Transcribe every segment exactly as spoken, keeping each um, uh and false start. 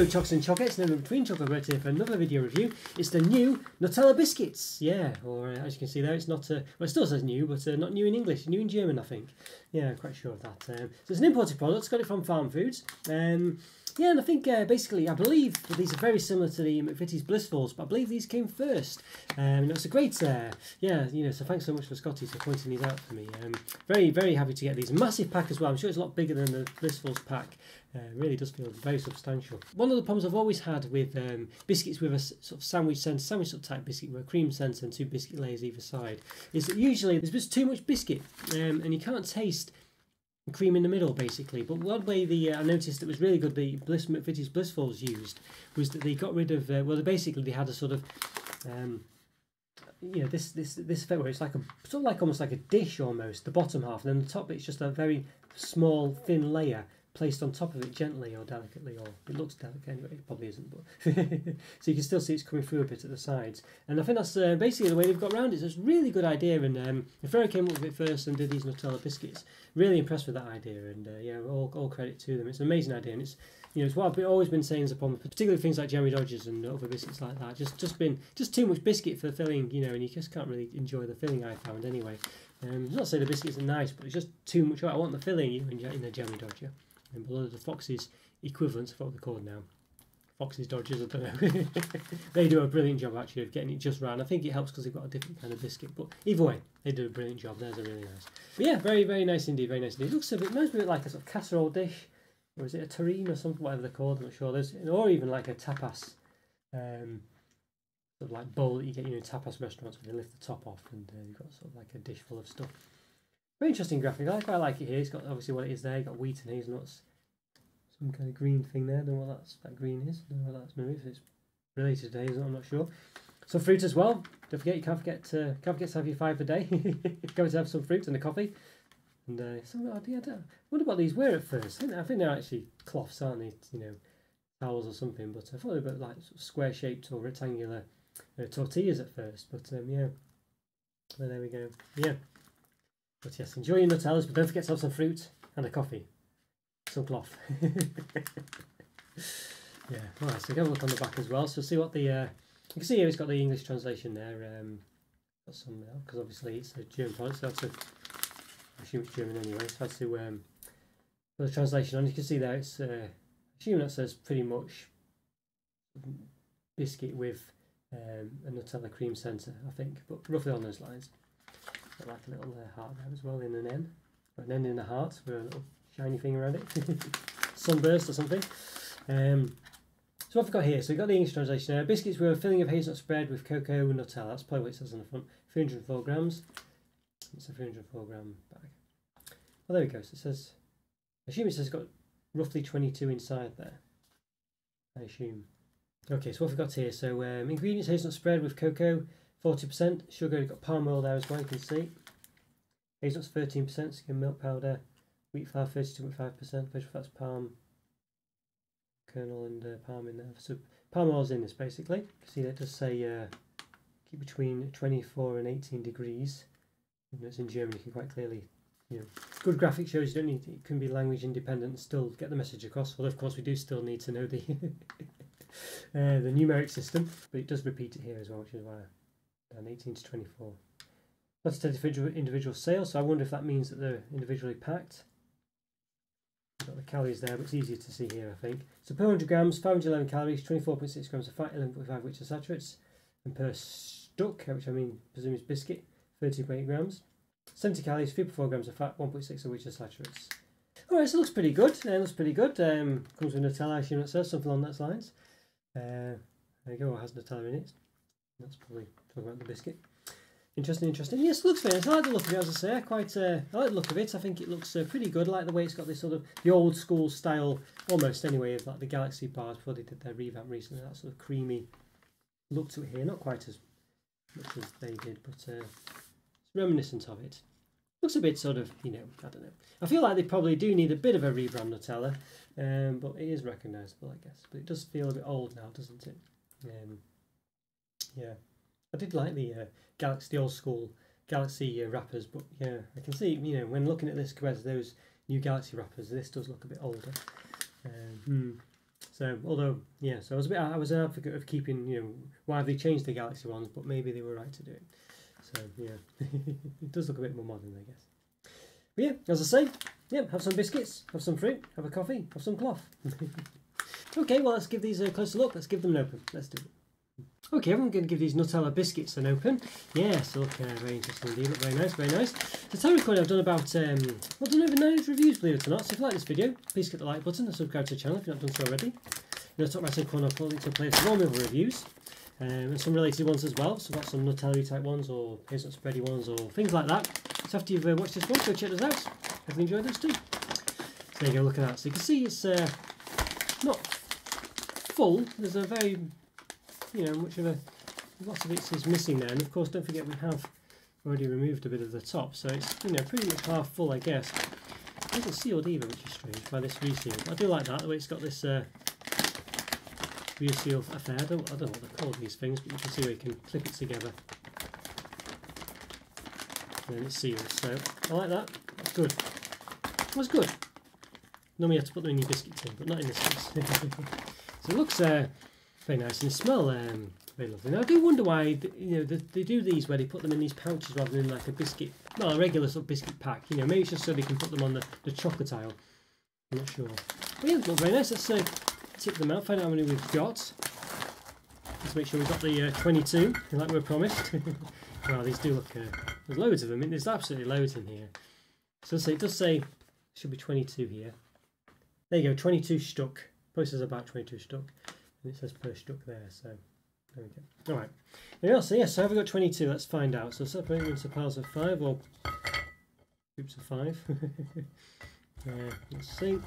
Hello Chocks and Chockettes, and in between chocolate bread here for another video review. It's the new Nutella Biscuits, yeah, or uh, as you can see there, it's not, uh, well it still says new, but uh, not new in English, new in German I think. Yeah, I'm quite sure of that. Um, so it's an imported product, got it from Farm Foods. Um, yeah, and I think uh, basically, I believe that these are very similar to the McVitie's Blissfuls, but I believe these came first. Um, and it's a great, uh, yeah, you know, so thanks so much for Scotty for pointing these out for me. Um, very, very happy to get these. Massive pack as well, I'm sure it's a lot bigger than the Blissfuls pack. Uh, really does feel very substantial. One of the problems I've always had with um, biscuits with a sort of sandwich sense, sandwich sort of type biscuit with a cream sense and two biscuit layers either side, is that usually there's just too much biscuit um, and you can't taste cream in the middle basically. But one way the uh, I noticed that was really good the Bliss, McVitie's Blissfuls used was that they got rid of, uh, well they basically they had a sort of um, you know this this this effect where it's like a sort of like almost like a dish almost, the bottom half, and then the top it's just a very small thin layer placed on top of it gently or delicately, or it looks delicate anyway, it probably isn't, but so you can still see it's coming through a bit at the sides, and I think that's uh, basically the way they've got around it. So it's a really good idea, and um, Ferrero came up with it first and did these Nutella biscuits. Really impressed with that idea, and uh, yeah, all, all credit to them. It's an amazing idea, and it's you know it's what I've been, always been saying is a problem, particularly things like Jammie Dodgers and other biscuits like that. Just just been just too much biscuit for the filling, you know, and you just can't really enjoy the filling, I found anyway. Um, not to say the biscuits are nice, but it's just too much. I want the filling in a Jammie Dodger. And below the Foxes equivalents of what they're called now. Foxes Dodges, I don't know. They do a brilliant job actually of getting it just round. I think it helps because they've got a different kind of biscuit, but either way, they do a brilliant job. Theirs are really nice. But yeah, very, very nice indeed, very nice indeed. It looks a bit, reminds me a bit like a sort of casserole dish, or is it a terrine or something, whatever they're called, I'm not sure. There's, or even like a tapas, um, sort of like bowl that you get, you know, tapas restaurants where they lift the top off and uh, you've got sort of like a dish full of stuff. Very interesting graphic. I quite like it here. It's got obviously what it is there. You've got wheat and hazelnuts. Some kind of green thing there. I don't know what that's, that green is. I don't know what that's maybe. If it's related to hazelnut, I'm not sure. Some fruit as well. Don't forget, you can't forget to, can't forget to have your five a day. Go to have some fruit and a coffee. And uh, some idea. I, don't, I wonder what these were at first. I think, I think they're actually cloths, aren't they? You know, towels or something. But I thought they were like sort of square shaped or rectangular uh, tortillas at first. But um, yeah. Well, there we go. Yeah. But yes, enjoy your Nutellas, but don't forget to have some fruit and a coffee. Some cloth. Yeah, alright, so go look on the back as well. So see what the, uh, you can see here it's got the English translation there. Um, got some there, because obviously it's a German product, so I, had to, I assume it's German anyway, so I had to um, put the translation on. You can see there it's, uh, I assume that says pretty much biscuit with um, a Nutella cream centre, I think, but roughly on those lines. Like a little uh, heart there as well in an N, or an N in the heart with a little shiny thing around it, sunburst or something. Um, so what I've got here, so we've got the English translation there. Biscuits with a filling of hazelnut spread with cocoa and Nutella. That's probably what it says on the front. three hundred four grams. It's a three hundred four gram bag. Well, there we go. So it says, I assume it says it's got roughly twenty-two inside there. I assume. Okay, so what I've got here, so um, ingredients: hazelnut spread with cocoa. forty percent sugar, you've got palm oil there as well, you can see. Hazelnuts thirteen percent, skim milk powder, wheat flour thirty-two point five percent, vegetable fats, palm kernel and uh, palm in there. So palm oil's in this basically. You can see that it does say uh, keep between twenty-four and eighteen degrees. Even though it's in German, you can quite clearly, you know, good graphic shows you don't need, it can be language independent and still get the message across. Although of course we do still need to know the, uh, the numeric system, but it does repeat it here as well, which is why. And eighteen to twenty-four. That's to individual, individual sales, so I wonder if that means that they're individually packed. Got the calories there, but it's easier to see here, I think. So per one hundred grams, five hundred eleven calories, twenty-four point six grams of fat, eleven point five which are saturates, and per stuck, which I mean presume is biscuit, thirty-two point eight grams, seventy calories, three point four grams of fat, one point six of which are saturates. Alright, so it looks pretty good. It looks pretty good. Um, comes with Nutella, I assume it says something along those lines. Uh, there you go, it has Nutella in it. That's probably talking about the biscuit. Interesting, interesting. Yes, it looks very nice. I like the look of it, as I say. I quite, uh, I like the look of it. I think it looks uh, pretty good. I like the way it's got this sort of the old school style, almost anyway, of like the Galaxy bars before they did their revamp recently. That sort of creamy look to it here. Not quite as much as they did, but uh, it's reminiscent of it. Looks a bit sort of, you know, I don't know. I feel like they probably do need a bit of a rebrand Nutella, um, but it is recognisable, I guess. But it does feel a bit old now, doesn't it? Um, Yeah, I did like the uh, Galaxy, the old school Galaxy uh, wrappers, but yeah, I can see, you know, when looking at this compared to those new Galaxy wrappers, this does look a bit older. Um, mm. So, although, yeah, so I was a bit, I was an advocate of keeping, you know, why have they changed the Galaxy ones, but maybe they were right to do it. So, yeah, it does look a bit more modern, I guess. But yeah, as I say, yeah, have some biscuits, have some fruit, have a coffee, have some cloth. Okay, well, let's give these a closer look. Let's give them an open. Let's do it. Okay, I'm going to give these Nutella Biscuits an open. Yes, look, uh, very interesting indeed. Look, very nice, very nice. The time recording I've done about, um, well, done over nine reviews, believe it or not. So if you like this video, please hit the like button and subscribe to the channel if you've not done so already. In the top right-hand corner, I'll put a place for more movie reviews. Um, and some related ones as well, so I've got some Nutella type ones or hazelnut spready ones or things like that. So after you've uh, watched this one, go check those out. Hope you enjoyed those too. So there you go, look at that. So you can see it's uh, not full. There's a very, you know, much of a, lots of it is missing there. And of course, don't forget we have already removed a bit of the top, so it's, you know, pretty much half full, I guess. It isn't sealed either, which is strange, by this reseal. But I do like that, the way it's got this... Uh, reseal affair. I don't, I don't know what they're called, these things, but you can see where you can clip it together and then it's sealed. So I like that. That's good. That's good. Normally you have to put them in your biscuit tin, but not in this case. So it looks uh, very nice and the smell um, very lovely. Now I do wonder why the, you know, the, they do these where they put them in these pouches rather than like a biscuit, well, a regular sort of biscuit pack. You know, maybe it's just so they can put them on the, the chocolate aisle. I'm not sure. But yeah, it looks very nice. Let's uh, tip them out, find out how many we've got. Let's make sure we've got the uh, twenty-two, like we were promised. Wow, these do look, uh, there's loads of them, there's absolutely loads in here. So it does say, should be twenty-two here. There you go, twenty-two stuck. Probably says about twenty-two stuck. And it says per stuck there, so there we go. Alright, anything else? So yes, yeah, so have we got twenty-two? Let's find out. So separate them into piles of five, or groups of five. uh, let's see.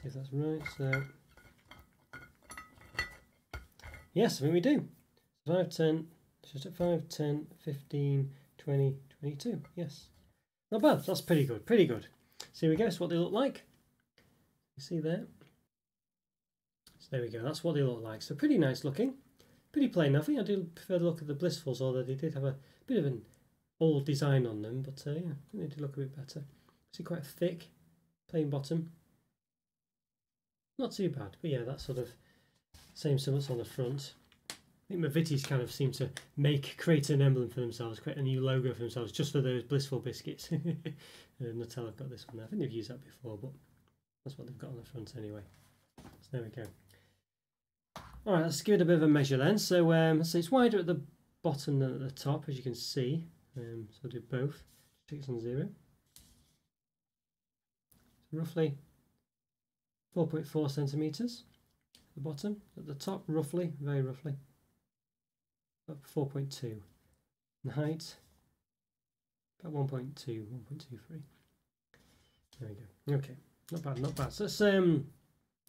See if that's right. So yes, I think we do. five, ten, five, ten, fifteen, twenty, twenty-two. Yes, not bad. That's pretty good, pretty good. So here we go, so what they look like, you see there. So there we go, that's what they look like. So pretty nice looking, pretty plain. I think I do prefer the look of the Blissfuls, although they did have a bit of an old design on them, but uh, yeah, I think they do look a bit better. See, quite thick, plain bottom. Not too bad, but yeah, that sort of same silhouette on the front. I think McVitie's kind of seem to make, create an emblem for themselves, create a new logo for themselves, just for those Blissful biscuits. And Nutella have got this one now. I think they've used that before, but that's what they've got on the front anyway. So there we go. All right, let's give it a bit of a measure then. So, um, so it's wider at the bottom than at the top, as you can see. Um, so I'll do both. Check it's on zero. So roughly four point four centimetres at the bottom, at the top roughly, very roughly, up four point two. The height, about one point two, one point two three. There we go. Okay, not bad, not bad. So let's, um,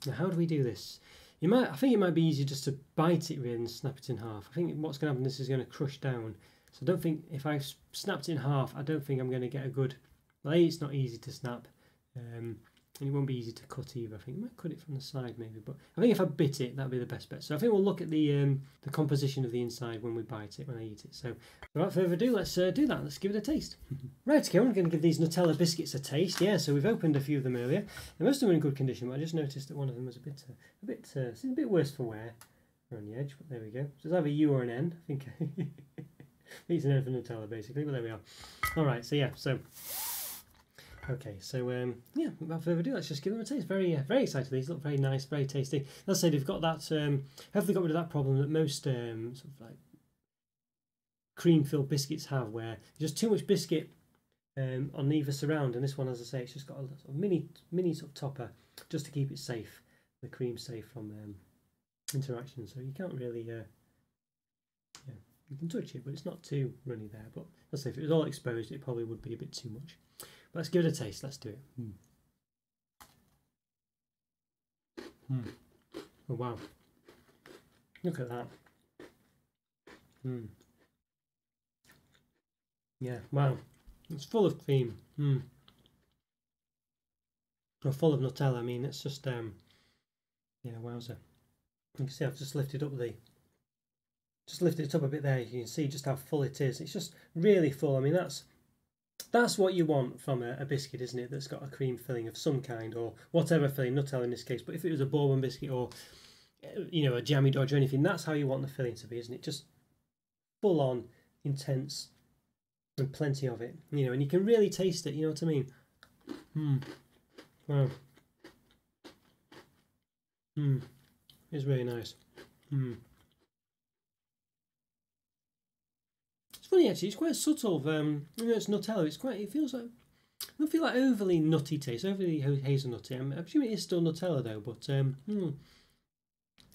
now how do we do this? You might, I think it might be easier just to bite it really and snap it in half. I think what's going to happen, this is going to crush down. So I don't think, if I snapped it in half, I don't think I'm going to get a good, well, A, it's not easy to snap. Um, And it won't be easy to cut either. I think you might cut it from the side maybe, but I think if I bit it, that'd be the best bet. So I think we'll look at the um, the composition of the inside when we bite it, when I eat it. So without further ado, let's uh, do that. Let's give it a taste. Right, okay, I'm going to give these Nutella biscuits a taste. Yeah, so we've opened a few of them earlier. And most of them are in good condition, but I just noticed that one of them was a bit, uh, a bit, uh, seemed a bit worse for wear. We're on the edge, but there we go. So it's either U or an N. I think it's an N for Nutella basically, but there we are. All right, so yeah, so. Okay, so um, yeah, without further ado, let's just give them a taste. Very, uh, very excited. These look very nice, very tasty. Let's say they've got that. Um, hopefully, got rid of that problem that most um, sort of like cream-filled biscuits have, where there's just too much biscuit um, on either surround. And this one, as I say, it's just got a sort of mini, mini sort of topper just to keep it safe, the cream safe from um, interaction. So you can't really, uh, yeah, you can touch it, but it's not too runny there. But let's say if it was all exposed, it probably would be a bit too much. Let's give it a taste. Let's do it. Mm. Mm. Oh wow! Look at that. Mm. Yeah. Wow. It's full of cream. Mm. Or full of Nutella. I mean, it's just um. Yeah. Wowzer. You can see I've just lifted up the. Just lifted it up a bit there. You can see just how full it is. It's just really full. I mean, that's. That's what you want from a, a biscuit, isn't it? That's got a cream filling of some kind, or whatever filling, Nutella in this case. But if it was a Bourbon biscuit or, you know, a Jammie Dodge or anything, that's how you want the filling to be, isn't it? Just full on, intense, and plenty of it. You know, and you can really taste it, you know what I mean? Hmm. Wow. Hmm. It's really nice. Hmm. Funny actually, it's quite subtle. Um, you know, it's Nutella. It's quite. It feels like. I don't feel like overly nutty taste, overly hazelnutty. I'm assuming it is still Nutella though, but um, hmm.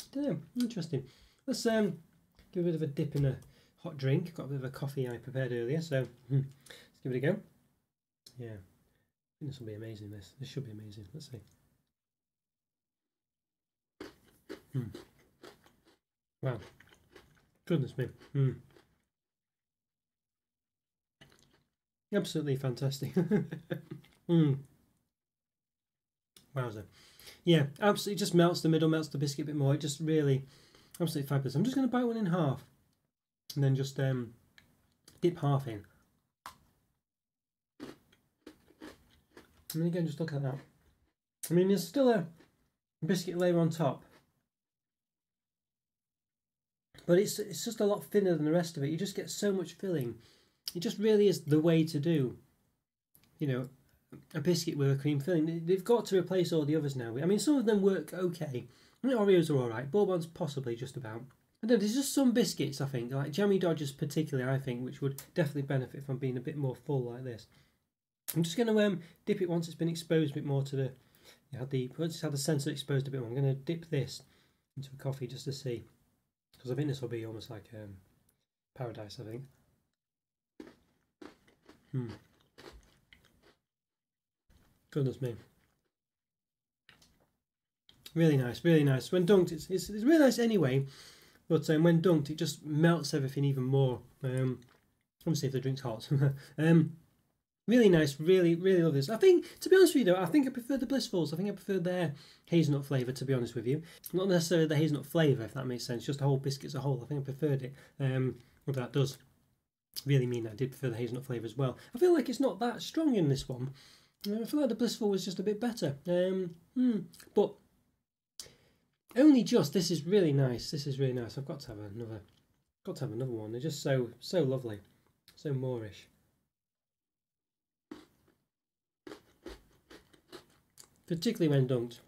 I don't know. Interesting. Let's um, give a bit of a dip in a hot drink. Got a bit of a coffee I prepared earlier, so hmm. let's give it a go. Yeah, I think this will be amazing. This this should be amazing. Let's see. Hmm. Wow. Goodness me. Hmm. Absolutely fantastic. mm. Wowza. Yeah, absolutely just melts the middle, melts the biscuit a bit more. It just really, absolutely fabulous. I'm just going to bite one in half and then just um, dip half in. And then again, just look at that. I mean, there's still a biscuit layer on top. But it's, it's just a lot thinner than the rest of it. You just get so much filling. It just really is the way to do, you know, a biscuit with a cream filling. They've got to replace all the others now. I mean, some of them work okay. I mean, Oreos are all right. Bourbon's possibly just about. I don't know, there's just some biscuits, I think, like Jammie Dodgers particularly, I think, which would definitely benefit from being a bit more full like this. I'm just going to um, dip it once it's been exposed a bit more to the... You know, the once it's had the sensor exposed a bit more, I'm going to dip this into a coffee just to see. Because I think this will be almost like um, paradise, I think. Hmm. Goodness me. Really nice, really nice. When dunked, it's it's, it's really nice anyway. But um, when dunked, it just melts everything even more. Um, obviously, if the drink's hot. um, really nice, really, really love this. I think, to be honest with you, though, I think I prefer the Blissfuls. I think I prefer their hazelnut flavour, to be honest with you. Not necessarily the hazelnut flavour, if that makes sense. Just the whole biscuit as a whole. I think I preferred it. Um, what that does. Really mean that I did prefer the hazelnut flavour as well. I feel like it's not that strong in this one. I feel like the Blissful was just a bit better. Um, mm, but only just. This is really nice. This is really nice. I've got to have another. Got to have another one. They're just so so lovely, so Moorish. Particularly when dunked.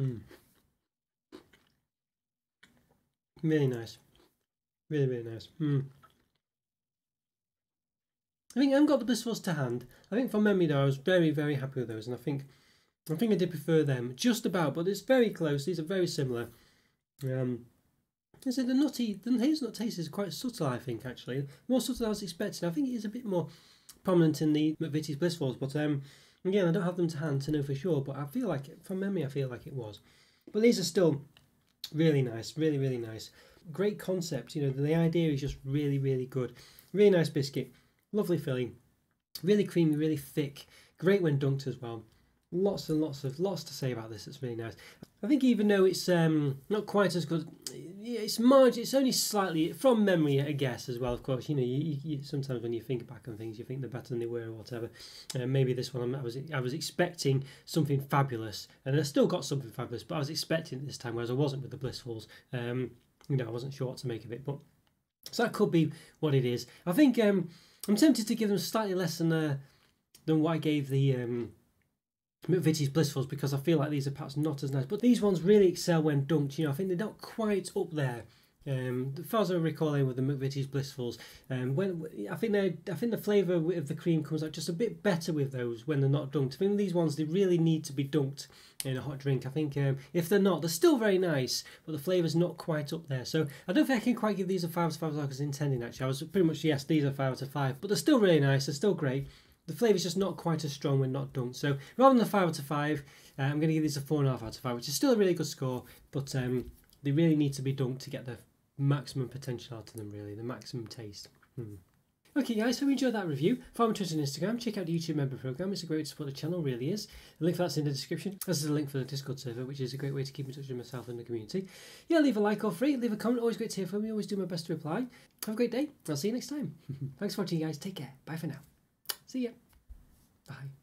Mm. Really nice. Really, really nice. Mm. I think I haven't got the Blissfuls to hand. I think from memory though, I was very, very happy with those, and I think, I think I did prefer them just about. But it's very close. These are very similar. Um, I said the nutty, the hazelnut taste is quite subtle. I think actually more subtle than I was expecting. I think it is a bit more prominent in the McVitie's Blissfuls, but um, again, I don't have them to hand to know for sure. But I feel like it, from memory, I feel like it was. But these are still really nice. Really, really nice. Great concept, you know, the idea is just really, really good. Really nice biscuit, lovely filling, really creamy, really thick, great when dunked as well. Lots and lots of, lots to say about this, it's really nice. I think even though it's um, not quite as good, it's margin, it's only slightly, from memory I guess as well, of course, you know, you, you, sometimes when you think back on things, you think they're better than they were or whatever. Uh, maybe this one I was, I was expecting something fabulous, and I still got something fabulous, but I was expecting it this time, whereas I wasn't with the Blissfuls. Um, You know, I wasn't sure what to make of it, but so that could be what it is. I think um, I'm tempted to give them slightly less than uh, than what I gave the um, McVitie's Blissfuls, because I feel like these are perhaps not as nice. But these ones really excel when dunked. You know, I think they're not quite up there. Um, as far as I recall, with the McVitie's Blissfuls, um, when I think they, I think the flavour of the cream comes out just a bit better with those when they're not dunked. I think these ones they really need to be dunked in a hot drink. I think um, if they're not, they're still very nice, but the flavour's not quite up there. So I don't think I can quite give these a five to five as I was intending. Actually, I was pretty much yes, these are five to five, but they're still really nice. They're still great. The flavour's just not quite as strong when not dunked. So rather than a five out of five, uh, I'm going to give these a four and a half out of five, which is still a really good score, but um, they really need to be dunked to get the maximum potential out of them, really, the maximum taste. Mm. Okay guys, hope you enjoyed that review. Follow me on Twitter and Instagram, check out the YouTube member program, it's a great way to support the channel, really is. The link for that's in the description, as is a link for the Discord server, which is a great way to keep in touch with myself and the community. Yeah, leave a like or free, leave a comment, always great to hear from you, always do my best to reply. Have a great day, I'll see you next time. Thanks for watching guys, take care, bye for now. See ya. Bye.